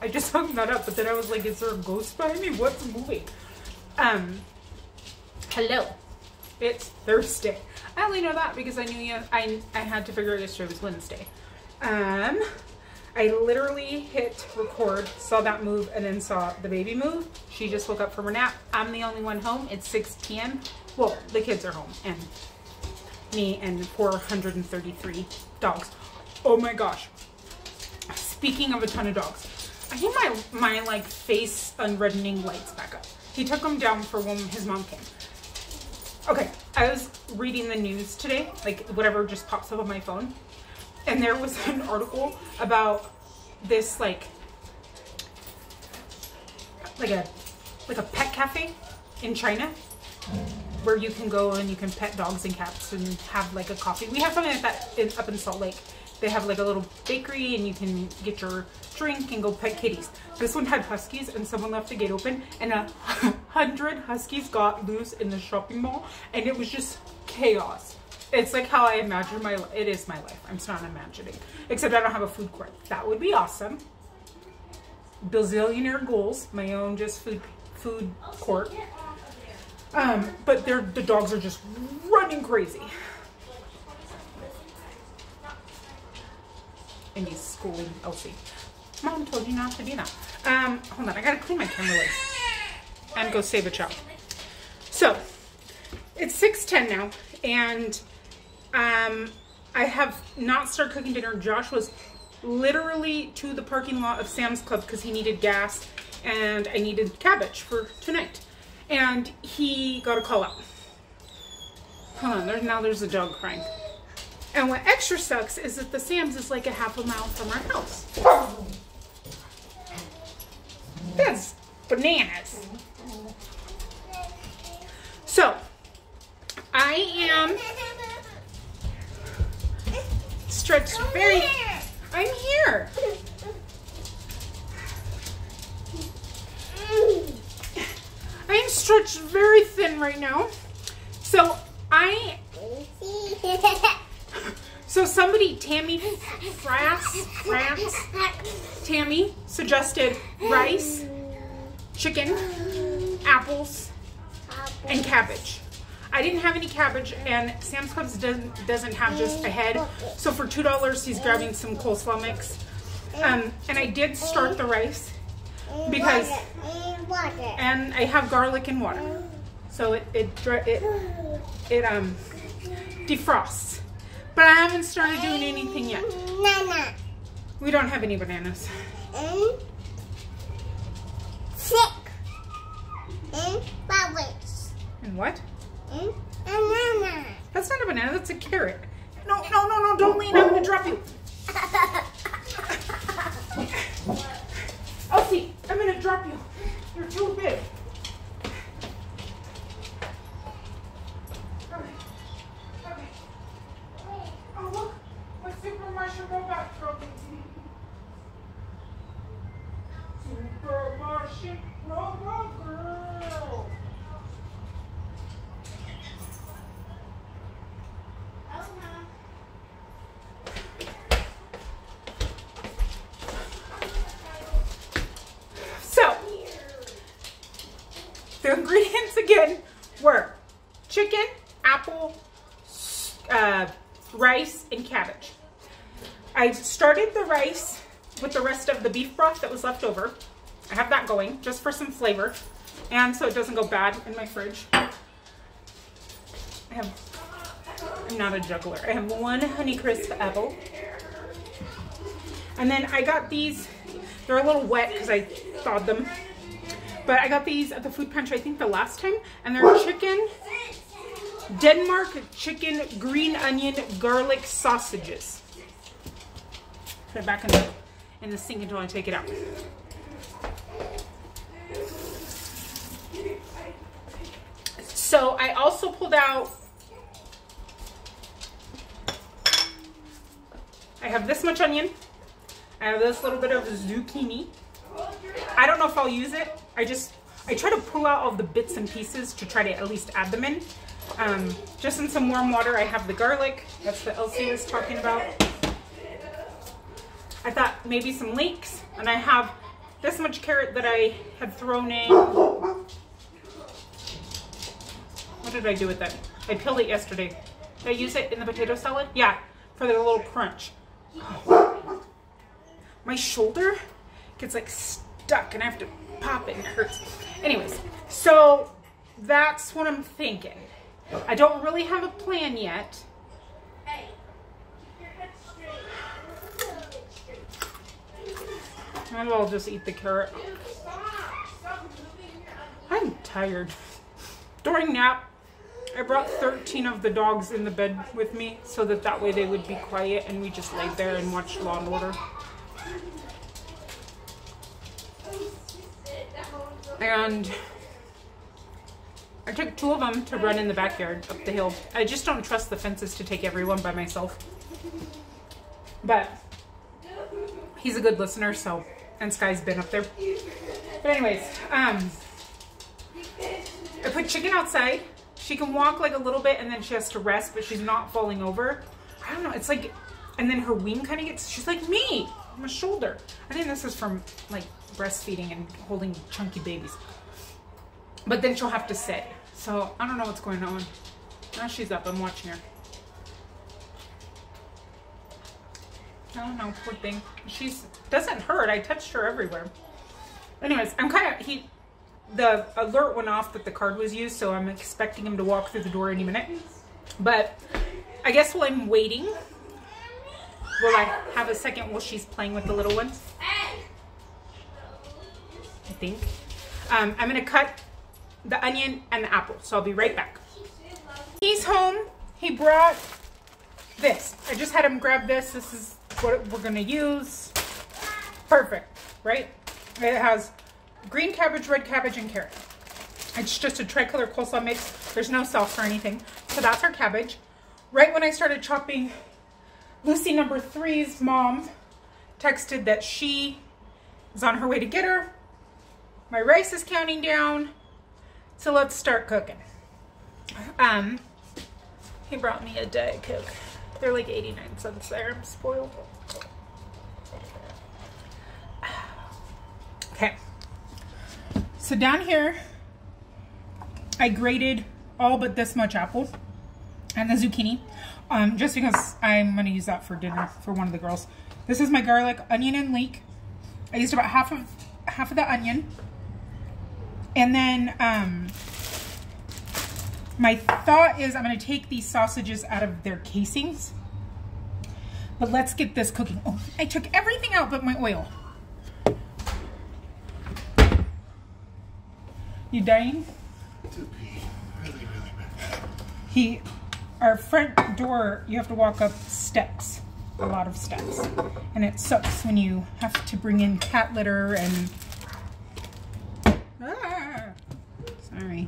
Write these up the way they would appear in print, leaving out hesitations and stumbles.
I just hung that up, but then I was like, is there a ghost behind me? What's moving? Hello. It's Thursday. I only know that because I knew you. I had to figure out yesterday was Wednesday. I literally hit record, saw that move, and then saw the baby move. She just woke up from her nap. I'm the only one home. It's 6 p.m. Well, the kids are home, and me and 433 dogs. Oh my gosh. Speaking of a ton of dogs, I think my like face unreddening lights back up. He took them down for when his mom came. Okay, I was reading the news today, like whatever just pops up on my phone, and there was an article about this like a pet cafe in China where you can go and you can pet dogs and cats and have like a coffee. We have something like that up in Salt Lake. They have like a little bakery and you can get your drink and go pet kitties. This one had huskies and someone left the gate open and 100 huskies got loose in the shopping mall and it was just chaos. It's like how I imagine it is my life. I'm not imagining. Except I don't have a food court. That would be awesome. Bazillionaire goals. My own just food court. But the dogs are just running crazy. And he's schooling Elsie. Mom told you not to do that. Hold on, I gotta clean my camera lid and go save a child. So it's 6:10 now, and I have not started cooking dinner. Josh was literally to the parking lot of Sam's Club because he needed gas, and I needed cabbage for tonight. And he got a call out. Hold on, now there's a dog crying. And what extra sucks is that the Sam's is like a half a mile from our house. That's bananas. So, I am stretched very, I'm here. I am stretched very thin right now. So, somebody, Tammy suggested rice, chicken, apples, and cabbage. I didn't have any cabbage, and Sam's Club doesn't have just a head. So for $2, he's grabbing some coleslaw mix. And I did start the rice because, and I have garlic and water, so it defrosts. But I haven't started doing anything yet. Banana. We don't have any bananas. Sick. Flowers. And what? Banana. That's not a banana, that's a carrot. No, don't lean, I'm gonna drop you. Elsie, I'm gonna drop you. You're too big. So, the ingredients again were chicken, apple, rice, and cabbage. I started the rice with the rest of the beef broth that was left over. I have that going just for some flavor and so it doesn't go bad in my fridge. I'm not a juggler. I have one Honeycrisp apple. And then I got these, they're a little wet because I thawed them. But I got these at the food pantry I think the last time, and they're chicken, Denmark chicken, green onion, garlic sausages. Put it back in the sink until I take it out. So I also pulled out, I have this much onion. I have this little bit of zucchini. I don't know if I'll use it. I try to pull out all the bits and pieces to try to at least add them in. Just in some warm water, I have the garlic. That's what Elsie was talking about. I thought maybe some leeks, and I have this much carrot that I had thrown in. What did I do with that? I peeled it yesterday. Did I use it in the potato salad? Yeah, for the little crunch. Oh. My shoulder gets like stuck and I have to pop it and it hurts. Anyways, so that's what I'm thinking. I don't really have a plan yet. Maybe I'll just eat the carrot. I'm tired. During nap, I brought 13 of the dogs in the bed with me so that way they would be quiet and we just laid there and watched Law and Order. And I took 2 of them to run in the backyard up the hill. I just don't trust the fences to take everyone by myself. But he's a good listener, so, and Sky's been up there. But anyways, I put Chicken outside. She can walk like a little bit and then she has to rest, but she's not falling over. I don't know, it's like, and then her wing kind of gets, she's like me, my shoulder. I think this is from like breastfeeding and holding chunky babies. But then she'll have to sit. So I don't know what's going on. Now she's up, I'm watching her. I don't know, poor thing. She doesn't hurt, I touched her everywhere. Anyways, I'm kind of, the alert went off that the card was used, so I'm expecting him to walk through the door any minute. But I guess while I'm waiting, will I have a second while she's playing with the little ones? I think. I'm gonna cut the onion and the apple, so I'll be right back. He's home, he brought this. I just had him grab this. This is what we're gonna use. Perfect, right? It has green cabbage, red cabbage, and carrot. It's just a tricolor coleslaw mix. There's no sauce or anything. So that's our cabbage. Right when I started chopping, Lucy number 3's mom texted that she is on her way to get her. My rice is counting down. So let's start cooking. He brought me a Diet Coke. They're like 89 cents there. I'm spoiled. Okay. So down here, I grated all but this much apple and the zucchini, just because I'm gonna use that for dinner for one of the girls. This is my garlic, onion, and leek. I used about half of the onion, and then my thought is I'm gonna take these sausages out of their casings. But let's get this cooking. Oh, I took everything out but my oil. You dying? To pee really, really bad. Our front door, you have to walk up steps, a lot of steps. And it sucks when you have to bring in cat litter and, sorry.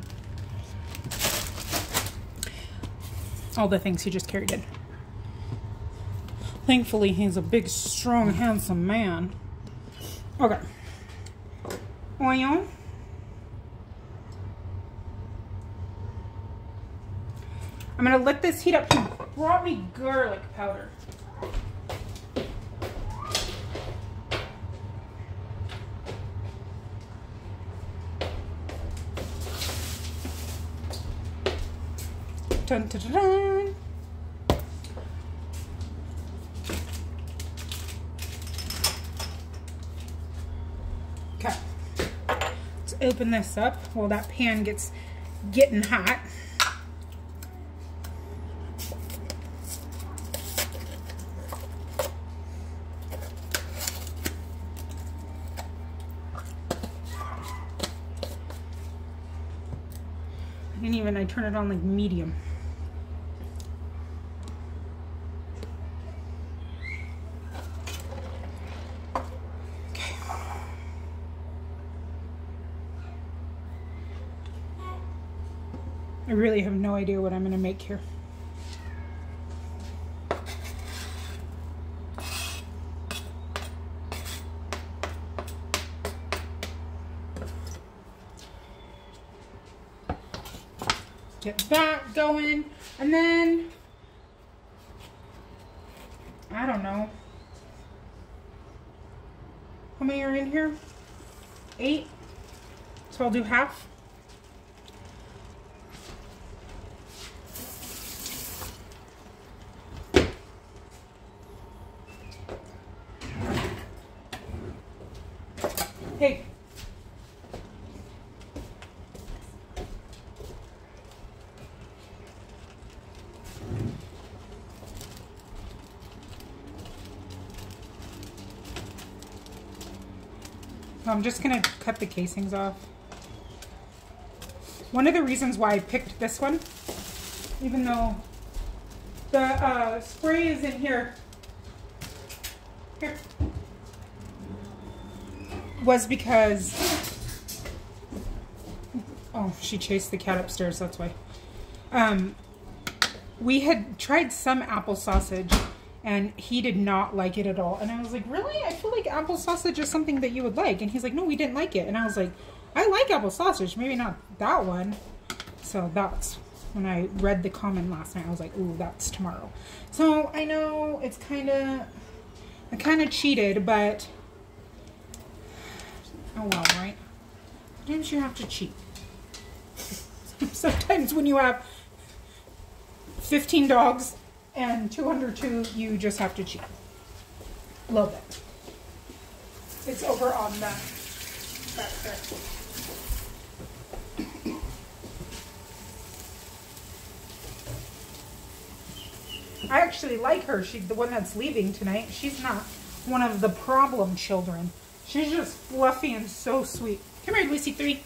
All the things he just carried in. Thankfully, he's a big, strong, handsome man. Okay. Oil. I'm gonna let this heat up. He brought me garlic powder. Dun, dun, dun, dun. Okay, let's open this up while that pan gets getting hot. I turn it on like medium. Okay. I really have no idea what I'm gonna make here. Get that going, and then I don't know how many are in here. 8, so I'll do half. Hey. I'm just going to cut the casings off. One of the reasons why I picked this one, even though the spray is in here, was because, oh, she chased the cat upstairs, that's why. We had tried some apple sausage and he did not like it at all. And I was like, really? I feel like apple sausage is something that you would like. And he's like, no, we didn't like it. And I was like, I like apple sausage, maybe not that one. So that's when I read the comment last night. I was like, ooh, that's tomorrow. So I know it's kind of, I kind of cheated, but oh well, right? Sometimes you have to cheat. Sometimes when you have 15 dogs, and 202, you just have to cheat. Love it. It's over on the back there. I actually like her. She's the one that's leaving tonight. She's not one of the problem children. She's just fluffy and so sweet. Come here, Lucy 3.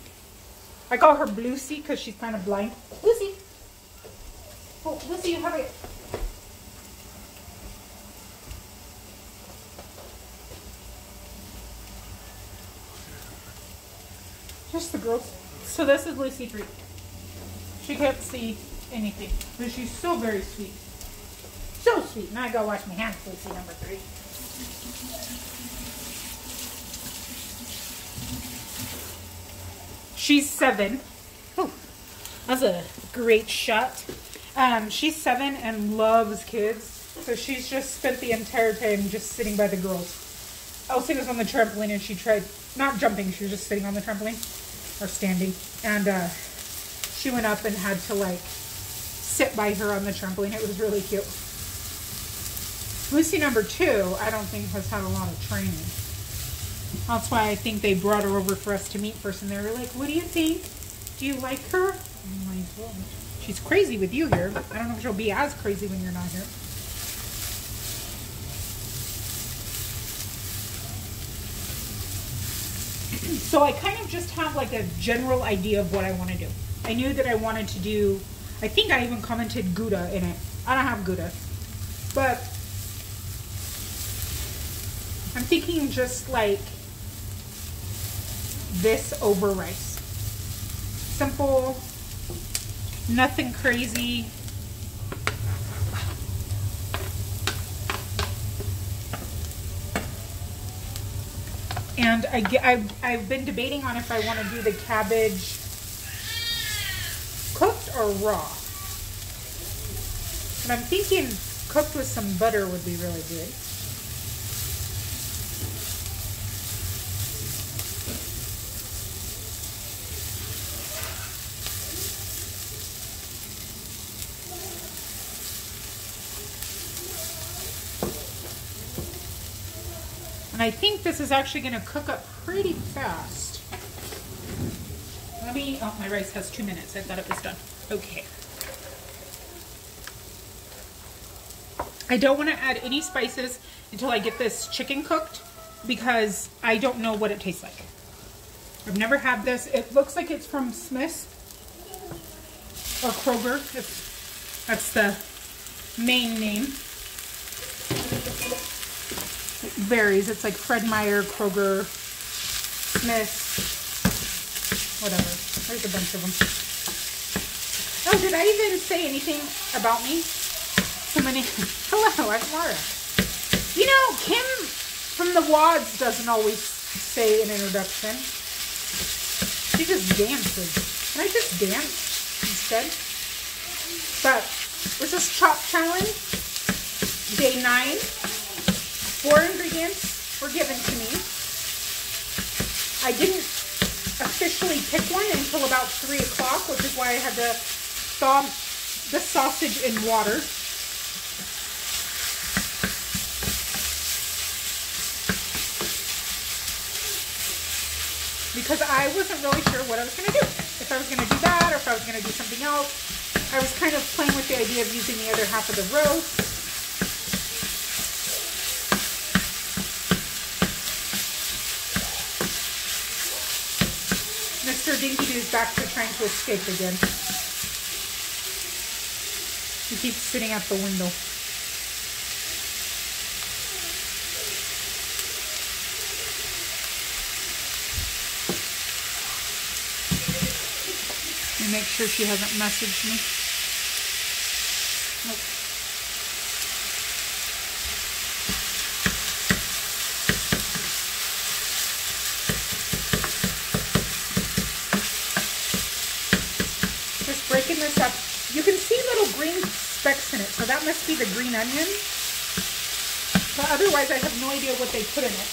I call her Bluesy because she's kind of blind. Lucy. Oh, Lucy, you have it. Just the girls. So this is Lucy 3. She can't see anything, but she's so very sweet. So sweet. Now I gotta wash my hands, Lucy number 3. She's 7. Oh, that's a great shot. She's 7 and loves kids. So she's just spent the entire time just sitting by the girls. Elsie was on the trampoline and she tried, not jumping, she was just sitting on the trampoline or standing, and she went up and had to like sit by her on the trampoline. It was really cute. Lucy number 2, I don't think has had a lot of training. That's why I think they brought her over for us to meet first, and they were like, what do you think? Do you like her? Oh my God. She's crazy with you here. I don't know if she'll be as crazy when you're not here. So I kind of just have like a general idea of what I want to do. I knew that I wanted to do, I think I even commented Gouda in it. I don't have Gouda, but I'm thinking just like this over rice. Simple, nothing crazy. And I've been debating on if I want to do the cabbage cooked or raw. And I'm thinking cooked with some butter would be really good. And I think this is actually going to cook up pretty fast. Let me, oh, my rice has 2 minutes. I thought it was done. Okay. I don't want to add any spices until I get this chicken cooked because I don't know what it tastes like. I've never had this. It looks like it's from Smith's or Kroger. That's the main name. Varies. It's like Fred Meyer, Kroger, Smith's, whatever. There's a bunch of them. Oh, did I even say anything about me? So many. Hello, I'm Lara. You know, Kim from the Wads doesn't always say an introduction. She just dances. Can I just dance instead? But this is Chopped Challenge, day 9. 4 ingredients were given to me. I didn't officially pick one until about 3 o'clock, which is why I had to thaw the sausage in water. Because I wasn't really sure what I was going to do. If I was going to do that or if I was going to do something else. I was kind of playing with the idea of using the other half of the roast. Mr. Dinky Doo's back to trying to escape again. He keeps spitting out the window. Make sure she hasn't messaged me. Nope. Just breaking this up. You can see little green specks in it, so that must be the green onion. But otherwise, I have no idea what they put in it.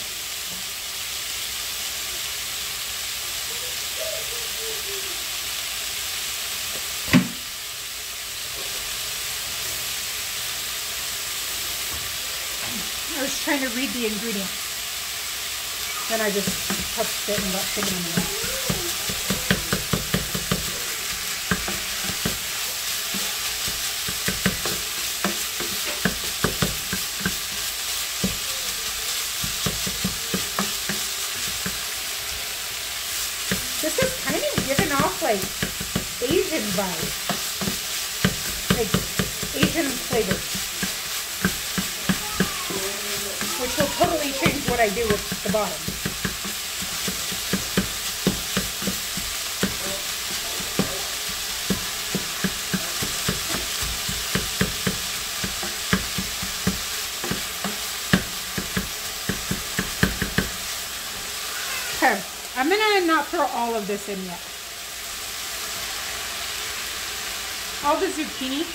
Trying to read the ingredients. Then I just touched it and got chicken in there. This is kind of giving off like Asian vibes. Like Asian flavors. Which will totally change what I do with the bottom. Okay, I'm gonna not throw all of this in yet. All the zucchini.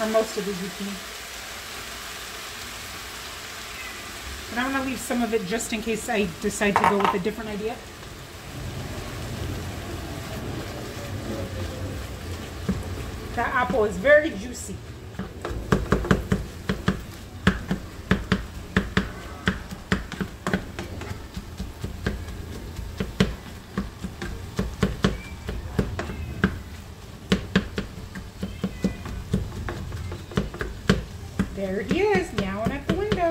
Or most of the zucchini. And I'm going to leave some of it just in case I decide to go with a different idea. That apple is very juicy. There he is, meowing at the window.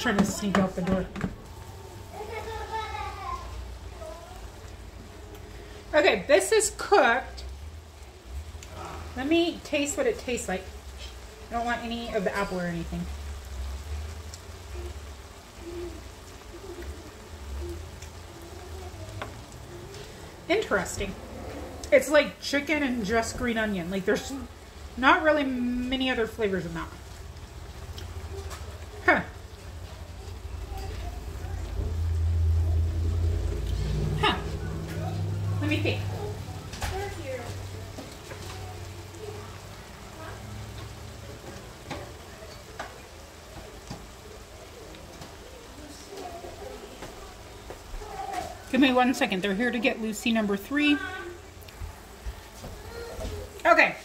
Trying to sneak out the door. Okay, this is cooked. Let me taste what it tastes like. I don't want any of the apple or anything. Interesting. It's like chicken and just green onion. Like there's not really many other flavors in that. Give me one second. They're here to get Lucy number 3. Okay.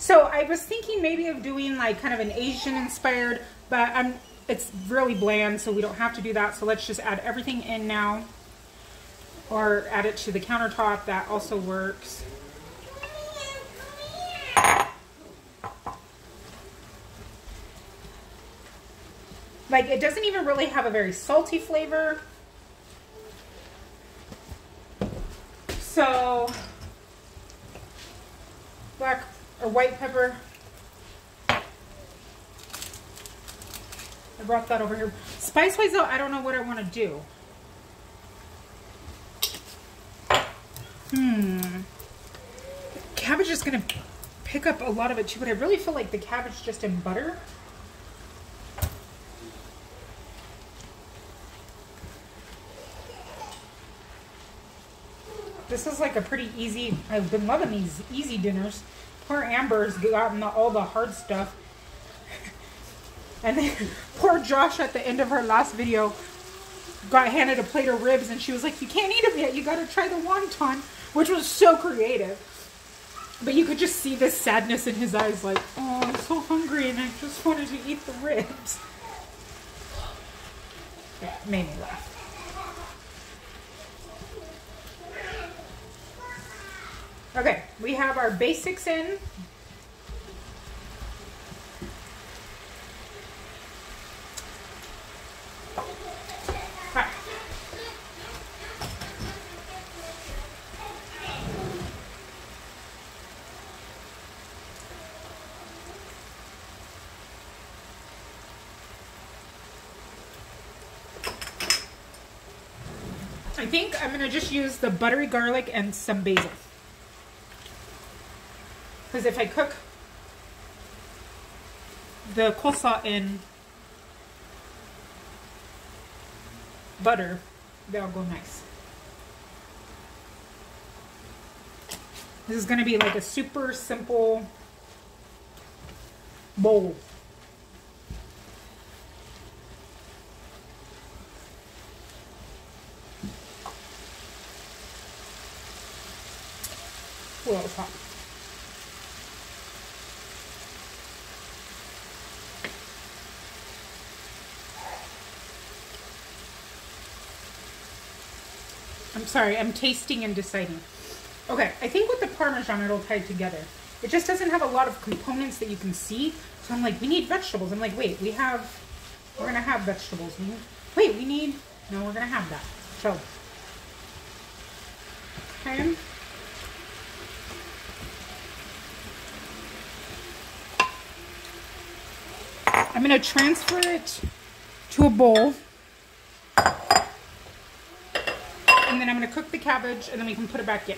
So I was thinking maybe of doing like kind of an Asian inspired, but it's really bland, so we don't have to do that. So let's just add everything in now. Or add it to the countertop. That also works. Like, it doesn't even really have a very salty flavor. So, black or white pepper. I brought that over here. Spice wise though, I don't know what I want to do. The cabbage is going to pick up a lot of it too, but I really feel like the cabbage just in butter. This is like a pretty easy, I've been loving these easy dinners. Poor Amber's gotten all the hard stuff. And then poor Josh at the end of her last video got handed a plate of ribs and she was like, you can't eat them yet, you gotta try the wonton, which was so creative. But you could just see this sadness in his eyes like, oh, I'm so hungry and I just wanted to eat the ribs. Yeah, it made me laugh. Okay, we have our basics in. Right. I think I'm gonna just use the buttery garlic and some basil. Because if I cook the coleslaw in butter, they'll go nice. This is going to be like a super simple bowl. Whoa, it's hot. I'm sorry, I'm tasting and deciding. Okay, I think with the Parmesan it'll tie together. It just doesn't have a lot of components that you can see. So I'm like, we need vegetables. I'm like, wait, we're gonna have vegetables. No, we're gonna have that. So, okay. I'm gonna transfer it to a bowl. And then I'm going to cook the cabbage and then we can put it back in.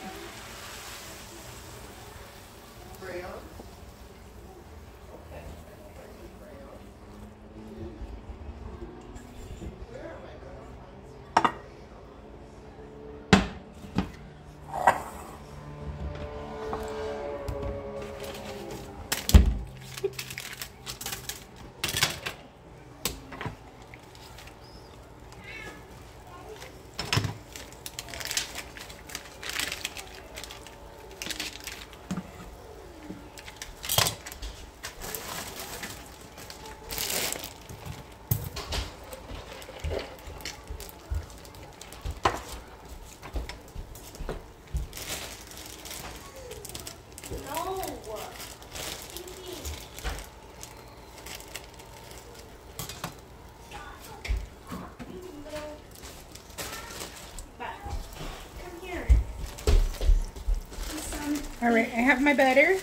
All right, I have my butter.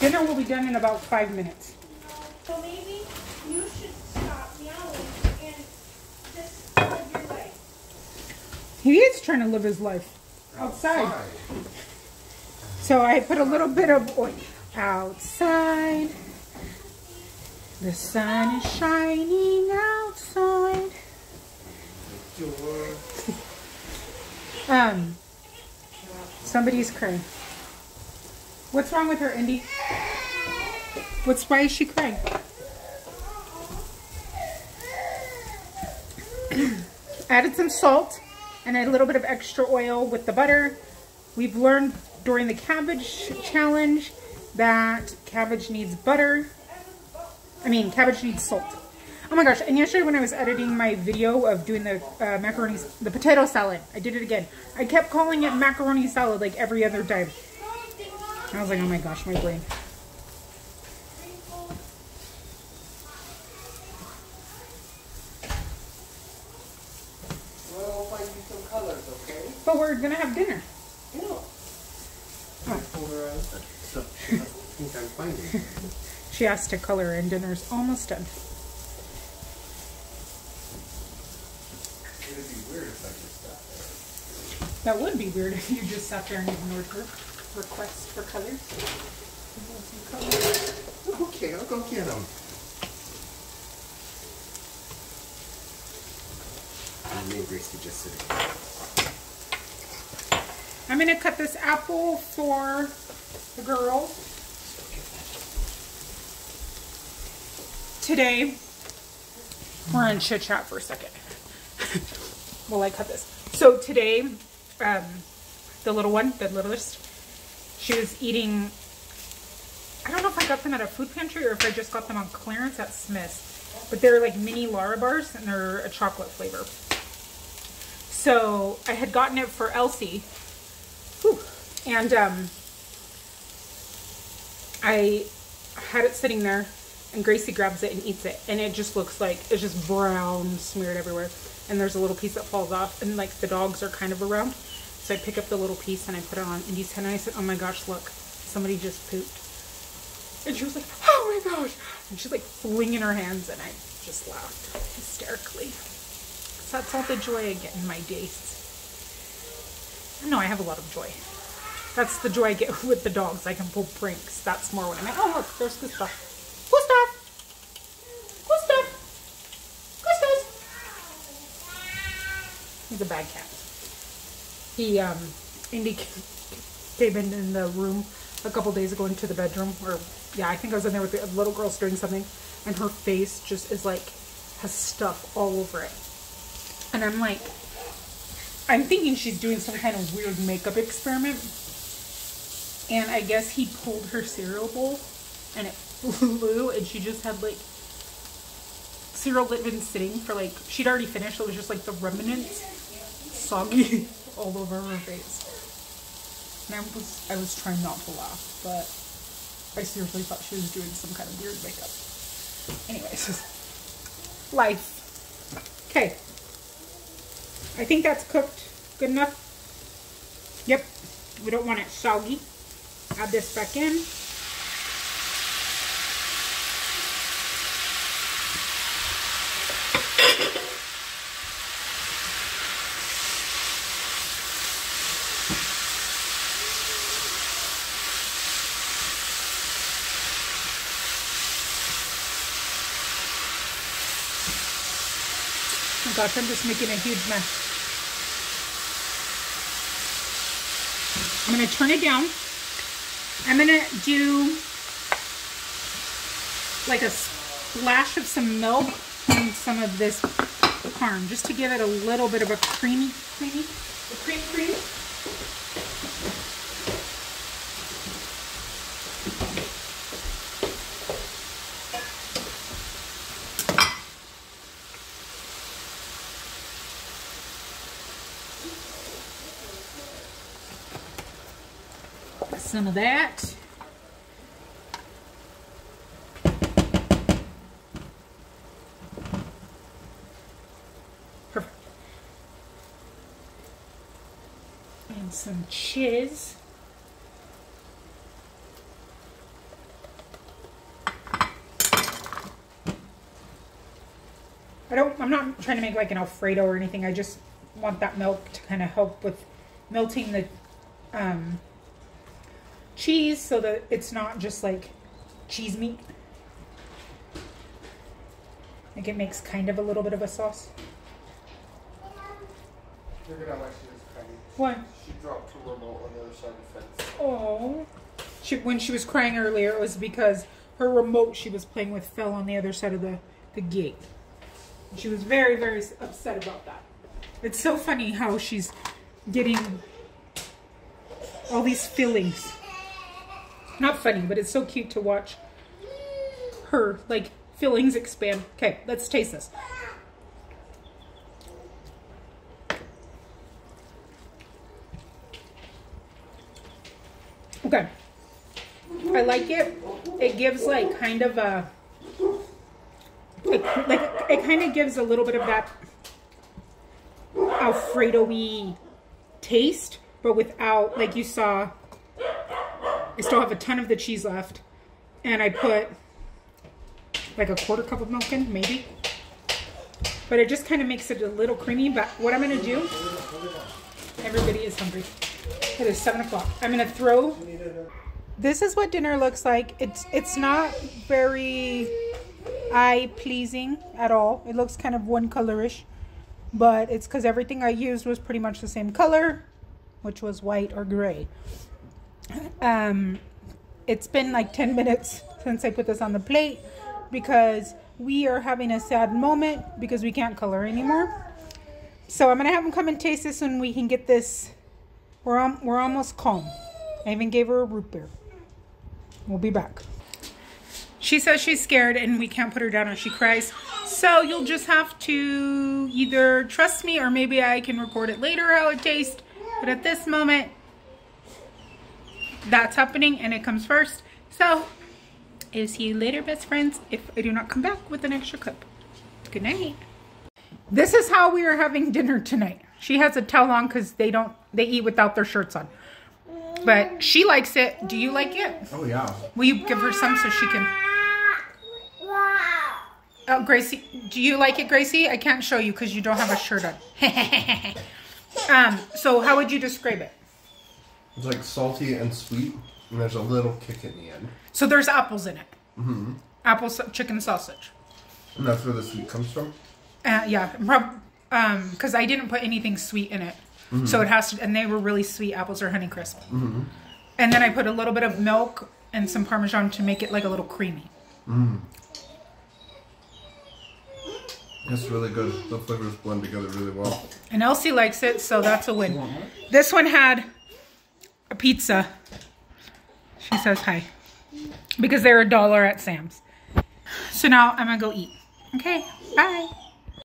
Dinner will be done in about 5 minutes. So maybe you should stop now and just live your life. He is trying to live his life outside. So I put a little bit of oil outside. The sun is shining outside. Somebody's crying. What's wrong with her, Indy? Why is she crying? Added some salt and a little bit of extra oil with the butter. We've learned during the cabbage challenge that cabbage needs butter. Cabbage needs salt. Oh my gosh, and yesterday when I was editing my video of doing the the potato salad, I did it again. I kept calling it macaroni salad like every other time. I was like, oh my gosh, my brain. We'll find you some colors, okay? But we're gonna have dinner. think I'm finding. She has to color and dinner's almost done. It would be weird if I just sat there. That would be weird if you just sat there and ignored her request for colors. Okay, I'll go get them. I'm going to cut this apple for the girls today. We're in chit chat for a second while I cut this. So today, the littlest, she was eating, I don't know if I got them at a food pantry or if I just got them on clearance at Smith's, but they're like mini Lara bars and they're a chocolate flavor. So I had gotten it for Elsie, and I had it sitting there, and Gracie grabs it and eats it, and it just looks like, it's just brown, smeared everywhere, and there's a little piece that falls off, and like the dogs are kind of around, so I pick up the little piece and I put it on Indy's head, and I said, oh my gosh, look, somebody just pooped, and she was like, oh my gosh, and she's like flinging her hands, and I just laughed hysterically. That's all the joy I get in my days. I know I have a lot of joy. That's the joy I get with the dogs. I can pull pranks. That's more what I mean. Oh, look, there's Gustav. Gustav! Gustav! Gustav! He's a bad cat. He, Indy came in the room a couple days ago into the bedroom, or, yeah, I think I was in there with the little girl's doing something, and her face just is like, has stuff all over it. And I'm like, I'm thinking she's doing some kind of weird makeup experiment. And I guess he pulled her cereal bowl and it flew, and she just had like cereal that had been sitting for like, she'd already finished. So it was just like the remnants soggy all over her face. And I was trying not to laugh, but I seriously thought she was doing some kind of weird makeup. Anyways, life. Okay. I think that's cooked good enough. Yep, we don't want it soggy. Add this back in. Oh gosh, I'm just making a huge mess. I'm going to turn it down. I'm going to do like a splash of some milk and some of this parm just to give it a little bit of a cream. Some of that. Perfect. And some cheese. I'm not trying to make like an Alfredo or anything. I just want that milk to kind of help with melting the cheese so that it's not just like cheese meat. Like it makes kind of a little bit of a sauce. Figured out why she was crying. What? She dropped her remote on the other side of the fence. Oh. When she was crying earlier, it was because her remote she was playing with fell on the other side of the gate. And she was very, very upset about that. It's so funny how she's getting all these feelings. Not funny, but it's so cute to watch her, like, fillings expand. Okay, let's taste this. Okay. I like it. It gives, like, kind of a... It kind of gives a little bit of that Alfredo-y taste, but without, like you saw... I still have a ton of the cheese left, And I put like a quarter cup of milk in, maybe. But it just kind of makes it a little creamy. But what I'm going to do, everybody is hungry. It is 7 o'clock. I'm going to throw. This is what dinner looks like. It's not very eye-pleasing at all. It looks kind of one colorish. But it's because everything I used was pretty much the same color, which was white or gray. It's been like 10 minutes since I put this on the plate because we are having a sad moment because we can't color anymore. So I'm going to have them come and taste this when we can get this. We're almost calm. I even gave her a root beer. We'll be back. She says she's scared and we can't put her down and she cries. So you'll just have to either trust me or maybe I can record it later how it tastes. But at this moment, that's happening and it comes first. So I'll see you later, best friends, if I do not come back with an extra clip. Good night. This is how we are having dinner tonight. She has a towel on because they eat without their shirts on. But she likes it. Do you like it? Oh, yeah. Will you give her some so she can... Oh, Gracie. Do you like it, Gracie? I can't show you because you don't have a shirt on. So how would you describe it? It's like salty and sweet, and there's a little kick in the end. So there's apples in it. Mm-hmm. Apple chicken sausage. And that's where the sweet comes from? Yeah. Because I didn't put anything sweet in it. Mm-hmm. So it has to, and they were really sweet apples or Honeycrisp. Mm-hmm. And then I put a little bit of milk and some Parmesan to make it like a little creamy. Mm. That's really good. The flavors blend together really well. And Elsie likes it, so that's a win. This one had a pizza. She says hi. Because they're $1 at Sam's. So now I'm going to go eat. Okay, bye.